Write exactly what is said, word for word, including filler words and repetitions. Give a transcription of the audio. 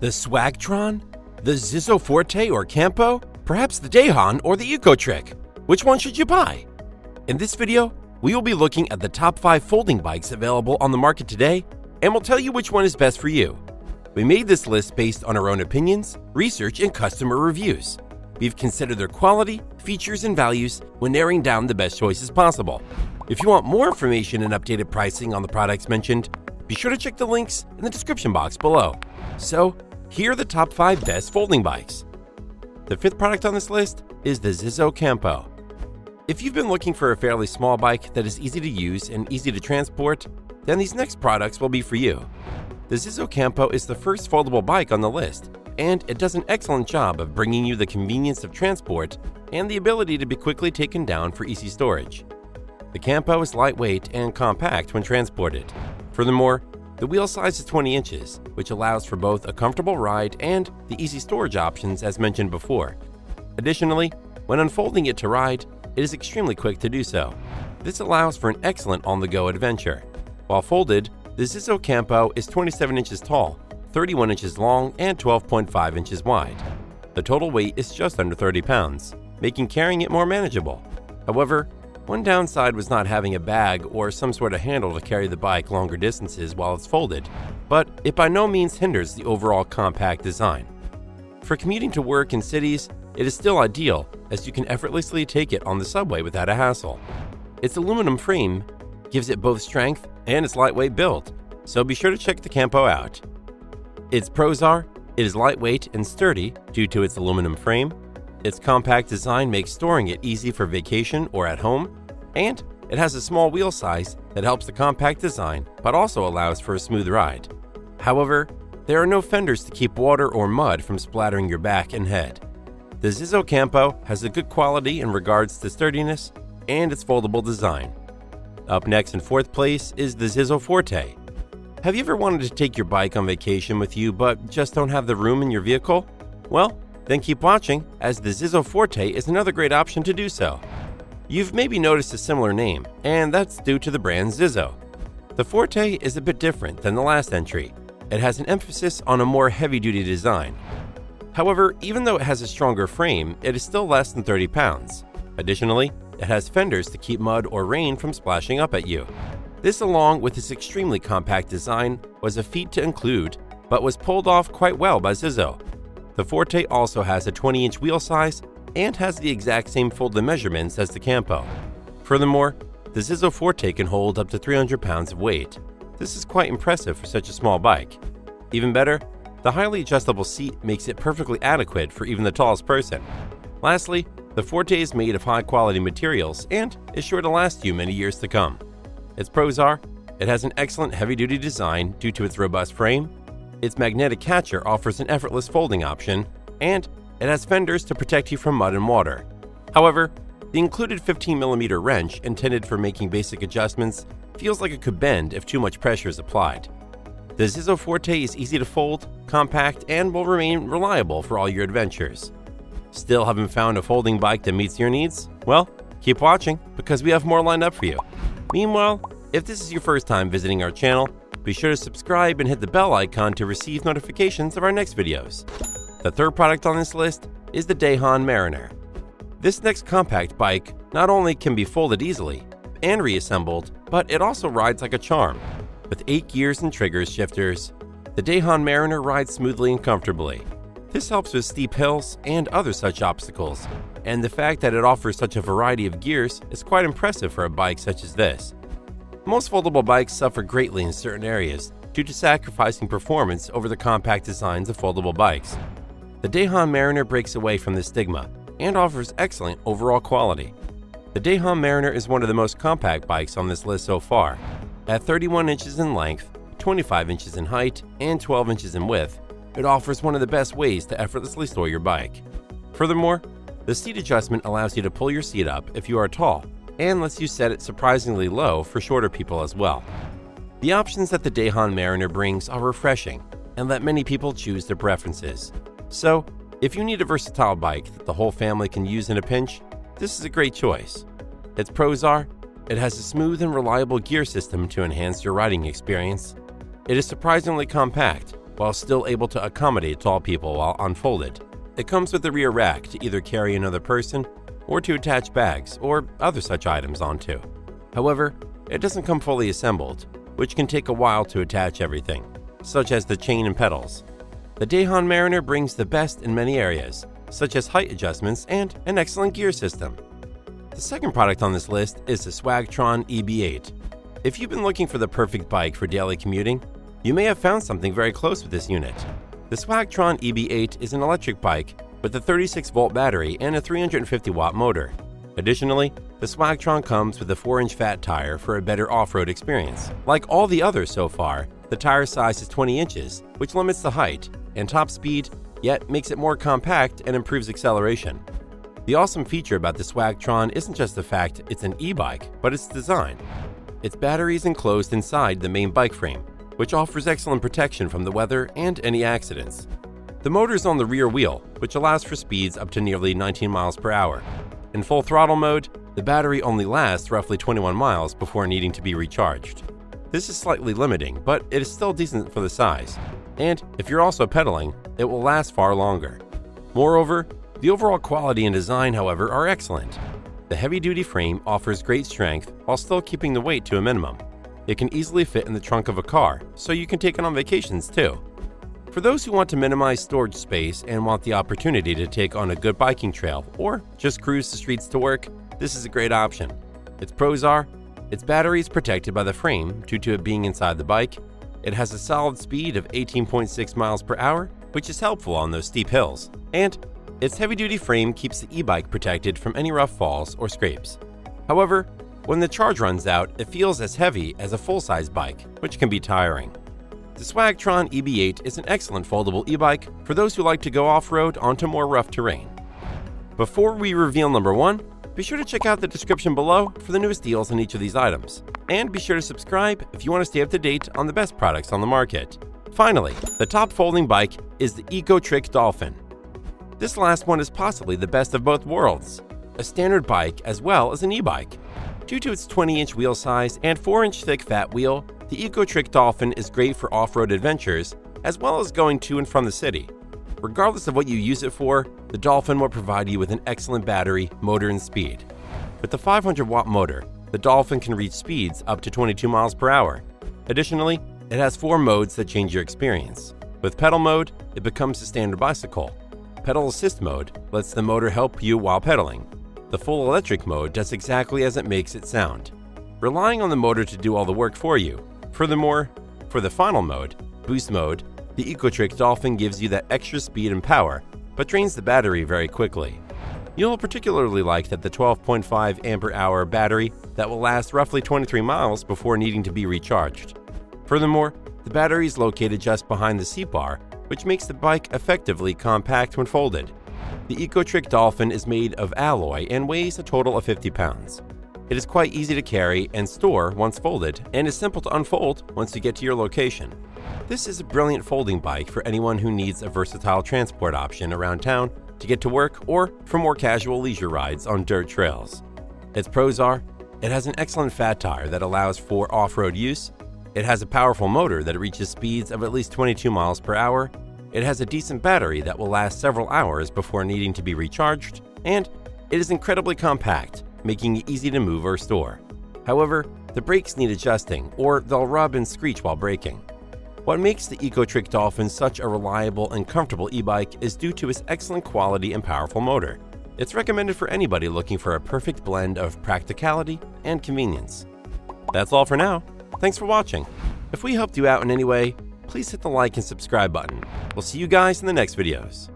The Swagtron? The Zizzo Forte or Campo? Perhaps the Dahon or the ECOTRIC? Which one should you buy? In this video, we will be looking at the top five folding bikes available on the market today, and we'll tell you which one is best for you. We made this list based on our own opinions, research, and customer reviews. We've considered their quality, features, and values when narrowing down the best choices possible. If you want more information and updated pricing on the products mentioned, be sure to check the links in the description box below. So, here are the top five best folding bikes. The fifth product on this list is the Zizzo Campo. If you've been looking for a fairly small bike that is easy to use and easy to transport, then these next products will be for you. The Zizzo Campo is the first foldable bike on the list, and it does an excellent job of bringing you the convenience of transport and the ability to be quickly taken down for easy storage. The Campo is lightweight and compact when transported. Furthermore, the wheel size is twenty inches, which allows for both a comfortable ride and the easy storage options as mentioned before. Additionally, when unfolding it to ride, it is extremely quick to do so. This allows for an excellent on-the-go adventure. While folded, the Zizzo Campo is twenty-seven inches tall, thirty-one inches long, and twelve point five inches wide. The total weight is just under thirty pounds, making carrying it more manageable. However, one downside was not having a bag or some sort of handle to carry the bike longer distances while it's folded, but it by no means hinders the overall compact design. For commuting to work in cities, it is still ideal as you can effortlessly take it on the subway without a hassle. Its aluminum frame gives it both strength and its lightweight build, so be sure to check the Campo out. Its pros are, it is lightweight and sturdy due to its aluminum frame, its compact design makes storing it easy for vacation or at home, and it has a small wheel size that helps the compact design but also allows for a smooth ride. However, there are no fenders to keep water or mud from splattering your back and head. The Zizzo Campo has a good quality in regards to sturdiness and its foldable design. Up next in fourth place is the Zizzo Forte. Have you ever wanted to take your bike on vacation with you but just don't have the room in your vehicle? Well, then keep watching as the Zizzo Forte is another great option to do so. You've maybe noticed a similar name, and that's due to the brand Zizzo. The Forte is a bit different than the last entry. It has an emphasis on a more heavy-duty design. However, even though it has a stronger frame, it is still less than thirty pounds. Additionally, it has fenders to keep mud or rain from splashing up at you. This, along with its extremely compact design, was a feat to include, but was pulled off quite well by Zizzo. The Forte also has a twenty inch wheel size and has the exact same folded measurements as the Campo. Furthermore, the Zizzo Forte can hold up to three hundred pounds of weight. This is quite impressive for such a small bike. Even better, the highly adjustable seat makes it perfectly adequate for even the tallest person. Lastly, the Forte is made of high-quality materials and is sure to last you many years to come. Its pros are, it has an excellent heavy-duty design due to its robust frame, its magnetic catcher offers an effortless folding option, and it has fenders to protect you from mud and water. However, the included fifteen millimeter wrench intended for making basic adjustments feels like it could bend if too much pressure is applied. The Zizzo Forte is easy to fold, compact, and will remain reliable for all your adventures. Still haven't found a folding bike that meets your needs? Well, keep watching because we have more lined up for you. Meanwhile, if this is your first time visiting our channel, be sure to subscribe and hit the bell icon to receive notifications of our next videos. The third product on this list is the Dahon Mariner. This next compact bike not only can be folded easily and reassembled, but it also rides like a charm. With eight gears and triggers shifters, the Dahon Mariner rides smoothly and comfortably. This helps with steep hills and other such obstacles, and the fact that it offers such a variety of gears is quite impressive for a bike such as this. Most foldable bikes suffer greatly in certain areas due to sacrificing performance over the compact designs of foldable bikes. The Dahon Mariner breaks away from this stigma and offers excellent overall quality. The Dahon Mariner is one of the most compact bikes on this list so far. At thirty-one inches in length, twenty-five inches in height, and twelve inches in width, it offers one of the best ways to effortlessly store your bike. Furthermore, the seat adjustment allows you to pull your seat up if you are tall and lets you set it surprisingly low for shorter people as well. The options that the Dahon Mariner brings are refreshing and let many people choose their preferences. So, if you need a versatile bike that the whole family can use in a pinch, this is a great choice. Its pros are, it has a smooth and reliable gear system to enhance your riding experience. It is surprisingly compact, while still able to accommodate tall people while unfolded. It comes with a rear rack to either carry another person or to attach bags or other such items onto. However, it doesn't come fully assembled, which can take a while to attach everything, such as the chain and pedals. The Dahon Mariner brings the best in many areas, such as height adjustments and an excellent gear system. The second product on this list is the Swagtron E B eight. If you've been looking for the perfect bike for daily commuting, you may have found something very close with this unit. The Swagtron E B eight is an electric bike with a thirty-six volt battery and a three hundred fifty watt motor. Additionally, the Swagtron comes with a four inch fat tire for a better off-road experience. Like all the others so far, the tire size is twenty inches, which limits the height and top speed, yet makes it more compact and improves acceleration. The awesome feature about the Swagtron isn't just the fact it's an e-bike, but its design. Its battery is enclosed inside the main bike frame, which offers excellent protection from the weather and any accidents. The motor is on the rear wheel, which allows for speeds up to nearly nineteen miles per hour. In full throttle mode, the battery only lasts roughly twenty-one miles before needing to be recharged. This is slightly limiting, but it is still decent for the size. And if you're also pedaling, it will last far longer. Moreover, the overall quality and design, however, are excellent. The heavy-duty frame offers great strength while still keeping the weight to a minimum. It can easily fit in the trunk of a car, so you can take it on vacations too. For those who want to minimize storage space and want the opportunity to take on a good biking trail or just cruise the streets to work, this is a great option. Its pros are, its battery is protected by the frame due to it being inside the bike. It has a solid speed of eighteen point six miles per hour, which is helpful on those steep hills, and its heavy-duty frame keeps the e-bike protected from any rough falls or scrapes. However, when the charge runs out, it feels as heavy as a full-size bike, which can be tiring. The Swagtron E B eight is an excellent foldable e-bike for those who like to go off-road onto more rough terrain. Before we reveal number one, be sure to check out the description below for the newest deals on each of these items. And be sure to subscribe if you want to stay up to date on the best products on the market. Finally, the top folding bike is the ECOTRIC Dolphin. This last one is possibly the best of both worlds, a standard bike as well as an e-bike. Due to its twenty inch wheel size and four inch thick fat wheel, the ECOTRIC Dolphin is great for off-road adventures as well as going to and from the city. Regardless of what you use it for, the Dolphin will provide you with an excellent battery, motor, and speed. With the five hundred watt motor, the Dolphin can reach speeds up to twenty-two miles per hour. Additionally, it has four modes that change your experience. With pedal mode, it becomes a standard bicycle. Pedal assist mode lets the motor help you while pedaling. The full electric mode does exactly as it makes it sound, relying on the motor to do all the work for you. Furthermore, for the final mode, boost mode, the ECOTRIC Dolphin gives you that extra speed and power, but drains the battery very quickly. You'll particularly like that the twelve point five amp hour battery that will last roughly twenty-three miles before needing to be recharged. Furthermore, the battery is located just behind the seat bar, which makes the bike effectively compact when folded. The ECOTRIC Dolphin is made of alloy and weighs a total of fifty pounds. It is quite easy to carry and store once folded and is simple to unfold once you get to your location. This is a brilliant folding bike for anyone who needs a versatile transport option around town to get to work or for more casual leisure rides on dirt trails. Its pros are, it has an excellent fat tire that allows for off-road use, it has a powerful motor that reaches speeds of at least twenty-two miles per hour, it has a decent battery that will last several hours before needing to be recharged, and it is incredibly compact, making it easy to move or store. However, the brakes need adjusting or they'll rub and screech while braking. What makes the ECOTRIC Dolphin such a reliable and comfortable e-bike is due to its excellent quality and powerful motor. It's recommended for anybody looking for a perfect blend of practicality and convenience. That's all for now. Thanks for watching. If we helped you out in any way, please hit the like and subscribe button. We'll see you guys in the next videos.